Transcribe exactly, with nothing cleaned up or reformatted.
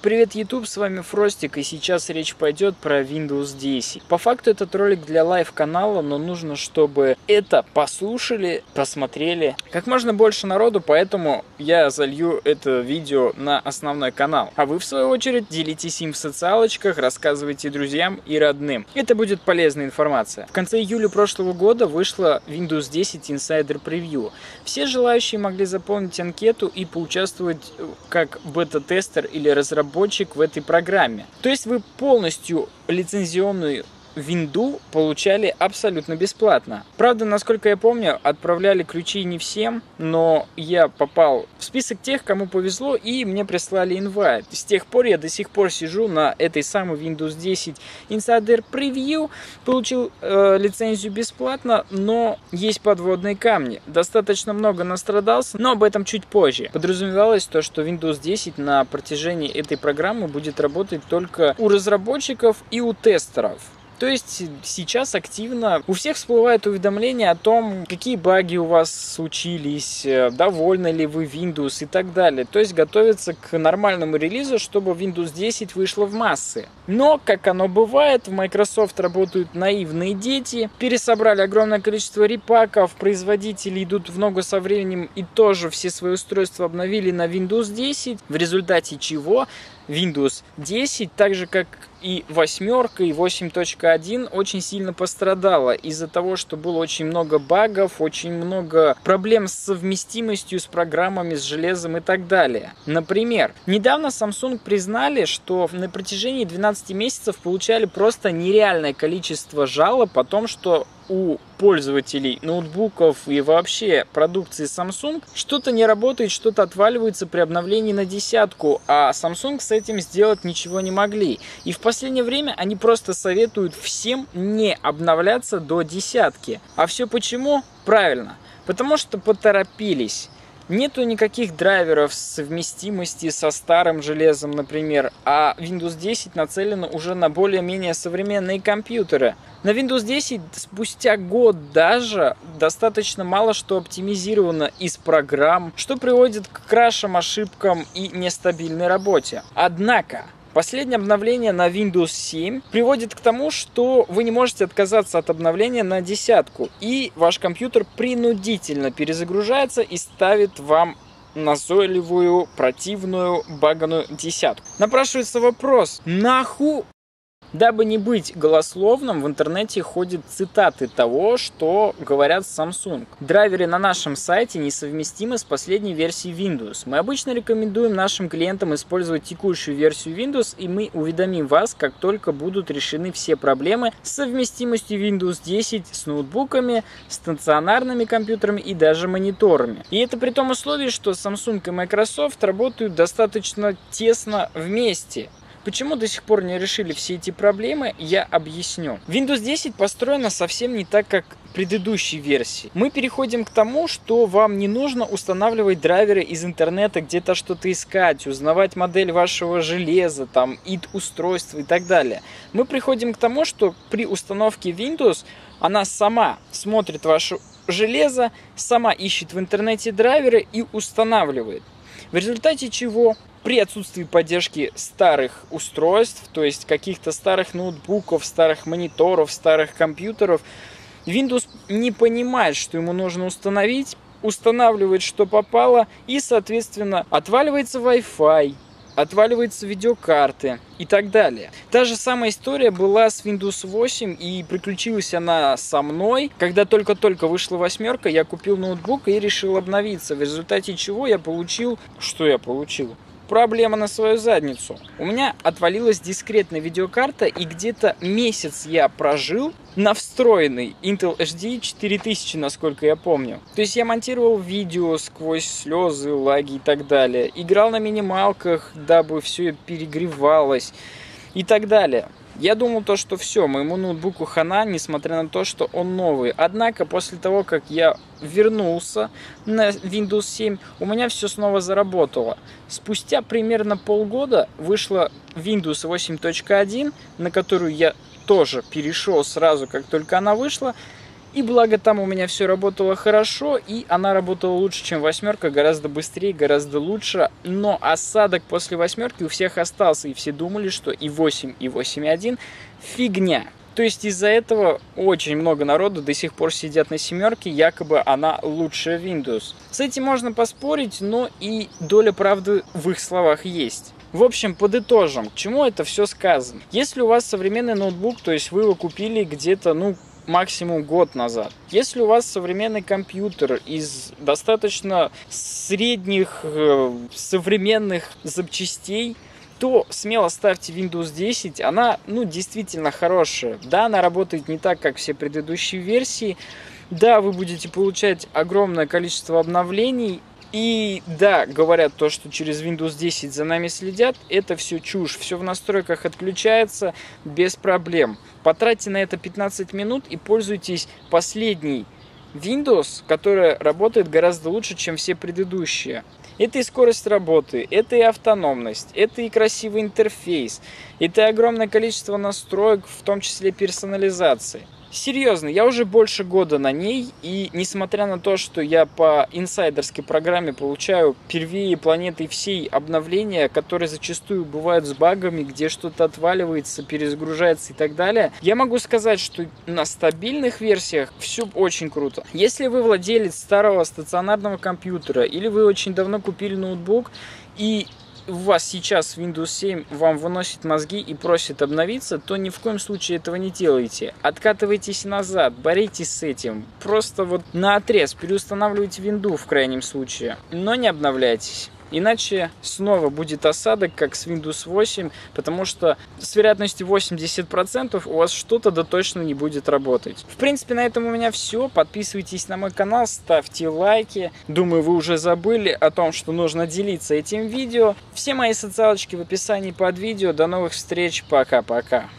Привет, YouTube, с вами Фростик, и сейчас речь пойдет про Windows десять. По факту этот ролик для лайв-канала, но нужно, чтобы это послушали, посмотрели как можно больше народу, поэтому я залью это видео на основной канал. А вы, в свою очередь, делитесь им в социалочках, рассказывайте друзьям и родным. Это будет полезная информация. В конце июля прошлого года вышла Windows десять Insider Preview. Все желающие могли заполнить анкету и поучаствовать как бета-тестер или разработчик в этой программе. То есть вы полностью лицензионную винду получали абсолютно бесплатно. Правда, насколько я помню, отправляли ключи не всем, но я попал в список тех, кому повезло, и мне прислали инвайт. С тех пор я до сих пор сижу на этой самой Windows десять Insider Preview, получил э, лицензию бесплатно, но есть подводные камни. Достаточно много настрадался, но об этом чуть позже. Подразумевалось то, что Windows десять на протяжении этой программы будет работать только у разработчиков и у тестеров. То есть сейчас активно у всех всплывает уведомление о том, какие баги у вас случились, довольны ли вы Windows и так далее. То есть готовится к нормальному релизу, чтобы Windows десять вышло в массы. Но, как оно бывает, в Microsoft работают наивные дети, пересобрали огромное количество репаков, производители идут в ногу со временем и тоже все свои устройства обновили на Windows десять, в результате чего Windows десять, так же как и восьмерка, и восемь точка один, очень сильно пострадала из-за того, что было очень много багов, очень много проблем с совместимостью с программами, с железом и так далее. Например, недавно Samsung признали, что на протяжении двенадцати месяцев получали просто нереальное количество жалоб о том, что у пользователей ноутбуков и вообще продукции Samsung что-то не работает, что-то отваливается при обновлении на десятку, а Samsung с этим сделать ничего не могли. И в последнее время они просто советуют всем не обновляться до десятки. А все почему? Правильно, потому что поторопились. Нету никаких драйверов совместимости со старым железом, например, а Windows десять нацелена уже на более-менее современные компьютеры. На Windows десять спустя год даже достаточно мало что оптимизировано из программ, что приводит к крашам, ошибкам и нестабильной работе. Однако последнее обновление на Windows семь приводит к тому, что вы не можете отказаться от обновления на десятку, и ваш компьютер принудительно перезагружается и ставит вам назойливую, противную, баганую десятку. Напрашивается вопрос: наху? Дабы не быть голословным, в интернете ходят цитаты того, что говорят Samsung. Драйверы на нашем сайте несовместимы с последней версией Windows. Мы обычно рекомендуем нашим клиентам использовать текущую версию Windows, и мы уведомим вас, как только будут решены все проблемы с совместимостью Windows десять с ноутбуками, стационарными компьютерами и даже мониторами. И это при том условии, что Samsung и Microsoft работают достаточно тесно вместе. Почему до сих пор не решили все эти проблемы, я объясню. Windows десять построена совсем не так, как предыдущей версии. Мы переходим к тому, что вам не нужно устанавливать драйверы из интернета, где-то что-то искать, узнавать модель вашего железа, там, ай ди-устройства и так далее. Мы приходим к тому, что при установке Windows она сама смотрит ваше железо, сама ищет в интернете драйверы и устанавливает. В результате чего при отсутствии поддержки старых устройств, то есть каких-то старых ноутбуков, старых мониторов, старых компьютеров, Windows не понимает, что ему нужно установить, устанавливает, что попало, и, соответственно, отваливается Wi-Fi, отваливаются видеокарты и так далее. Та же самая история была с Windows восемь, и приключилась она со мной. Когда только-только вышла восьмерка, я купил ноутбук и решил обновиться, в результате чего я получил... Что я получил? Проблема на свою задницу. У меня отвалилась дискретная видеокарта, и где-то месяц я прожил на встроенный Intel эйч ди четыре тысячи, насколько я помню. То есть я монтировал видео сквозь слезы, лаги и так далее. Играл на минималках, дабы все перегревалось и так далее. Я думал то, что все, моему ноутбуку хана, несмотря на то, что он новый. Однако после того, как я вернулся на Windows семь, у меня все снова заработало. Спустя примерно полгода вышла Windows восемь точка один, на которую я тоже перешел сразу, как только она вышла. И благо там у меня все работало хорошо, и она работала лучше, чем восьмерка, гораздо быстрее, гораздо лучше. Но осадок после восьмерки у всех остался, и все думали, что и восемь, и восемь точка один фигня. То есть из-за этого очень много народу до сих пор сидят на семерке, якобы она лучше Windows. С этим можно поспорить, но и доля правды в их словах есть. В общем, подытожим, к чему это все сказано. Если у вас современный ноутбук, то есть вы его купили где-то, ну, максимум год назад. Если у вас современный компьютер из достаточно средних э, современных запчастей, то смело ставьте Windows десять, она, ну, действительно хорошая. Да, она работает не так, как все предыдущие версии. Да, вы будете получать огромное количество обновлений. И да, говорят то, что через Windows десять за нами следят, это все чушь, все в настройках отключается без проблем. Потратьте на это пятнадцать минут и пользуйтесь последней Windows, которая работает гораздо лучше, чем все предыдущие. Это и скорость работы, это и автономность, это и красивый интерфейс, это и огромное количество настроек, в том числе персонализации. Серьезно, я уже больше года на ней, и несмотря на то, что я по инсайдерской программе получаю первые планеты всей обновления, которые зачастую бывают с багами, где что-то отваливается, перезагружается и так далее, я могу сказать, что на стабильных версиях все очень круто. Если вы владелец старого стационарного компьютера, или вы очень давно купили ноутбук, и у вас сейчас Windows семь вам выносит мозги и просит обновиться, то ни в коем случае этого не делайте. Откатывайтесь назад, боритесь с этим. Просто вот наотрез переустанавливайте винду в крайнем случае, но не обновляйтесь. Иначе снова будет осадок, как с Windows восемь, потому что с вероятностью восемьдесят процентов у вас что-то да точно не будет работать. В принципе, на этом у меня все. Подписывайтесь на мой канал, ставьте лайки. Думаю, вы уже забыли о том, что нужно делиться этим видео. Все мои социалочки в описании под видео. До новых встреч. Пока-пока.